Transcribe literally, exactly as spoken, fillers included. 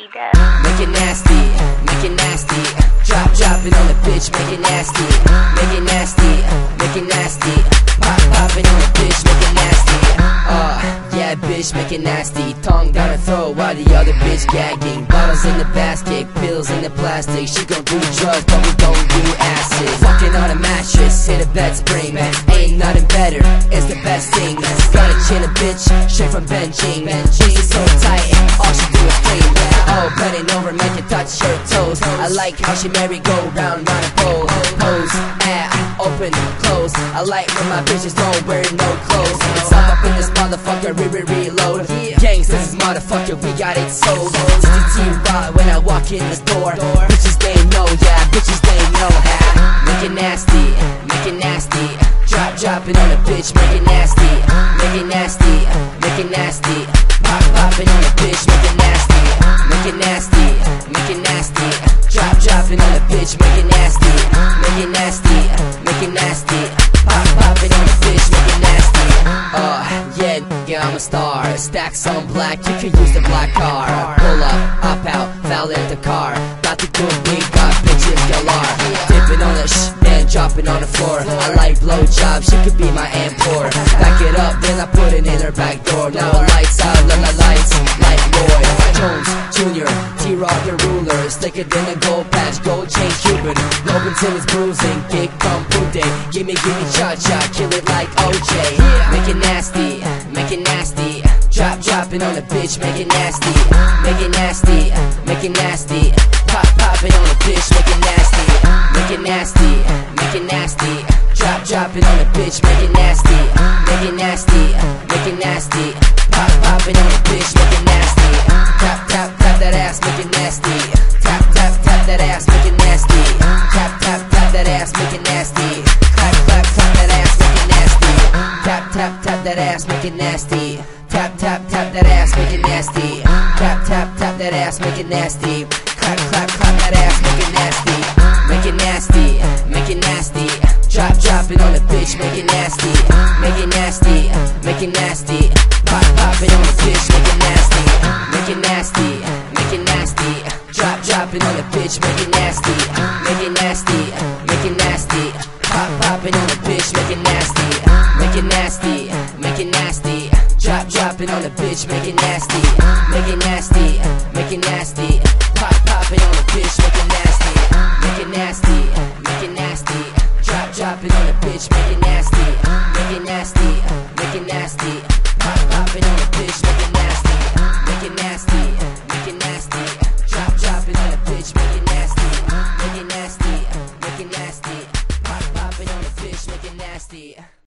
Make it nasty, make it nasty. Drop, drop it on the bitch, make it nasty. Make it nasty, make it nasty. Pop, pop it on the bitch, make it nasty. Uh, yeah, bitch, make it nasty. Tongue down her throat while the other bitch gagging. Bottles in the basket, pills in the plastic. She gon' do drugs, but we don't do acid. Fucking on a mattress, hit a bed spring, man. Ain't nothing better, it's the best thing. Got a chin, a bitch, straight from Beijing, man. She's so tight, all she do is clean, man. Oh, bending over, make it touch her toes. I like how she merry go round, round a pole. Pose, eh, open, close. I like when my bitches don't wear no clothes. It's all up in this motherfucker, re re reload. Gangs, this is motherfucker, we got it sold. G T rot when I walk in the door. Bitches they know, yeah, bitches they know. Make it nasty, make it nasty. Drop, drop it on a bitch, make it nasty. Make it nasty, make it nasty. Pop, pop it on a bitch, make it nasty. Make it nasty, make it nasty. Drop, drop it on a bitch, make it nasty. Make it nasty, make it nasty. Pop, pop it on a bitch, make it nasty. Uh, yeah, nigga, I'm a star. Stacks on black, you can use the black car. Pull up, hop out, foul in the car. Got the good weed, got bitches galore. Dipping on the sh, then dropping on the floor. I like blowjobs, she could be my empor. Back it up, then I put it in her back door. Now lights out, la la lights, like Lloyd Jones Junior T-Rock the ruler, slicker than a gold patch, gold chain Cuban. Low until it's bruising, kick on pude. Gimme, gimme, cha-cha, kill it like O J. Make it nasty, make it nasty. Drop, drop it on the bitch, make it nasty. Make it nasty, make it nasty. Pop, pop it on the bitch, make it nasty. Make it nasty, make it nasty. Drop, drop it on the bitch, make it nasty. Make it nasty, make it nasty. Pop, pop it on the bitch, make it nasty. Tap, tap, tap that ass, make it nasty. Tap, tap, tap that ass, make it nasty. Tap, tap, tap that ass, make it nasty. Clap, clap, clap that ass, make it nasty. Tap, tap, tap that ass, make it nasty. Tap, tap, tap that ass, make it nasty. Tap, tap, tap that ass, make it nasty. Clap, clap, clap that ass, make it nasty. Make it nasty, make it nasty. Drop, drop it on the bitch, make it nasty. Make it nasty, make it nasty. Pop, pop it on the bitch, make it nasty. Make it nasty, make it nasty. Drop, drop it on the bitch, make it nasty. Make it nasty, make it nasty. Pop, pop it on the bitch, make it nasty. Make it nasty, make it nasty. Drop, drop it on the bitch, make it nasty. Make it nasty, make it nasty. Pop, pop it on the bitch, make it nasty. Make it nasty, make it nasty. Drop, drop it on the bitch, make it nasty. Make it nasty, make it nasty. Pop, pop it on the bitch, make it nasty. Make it nasty.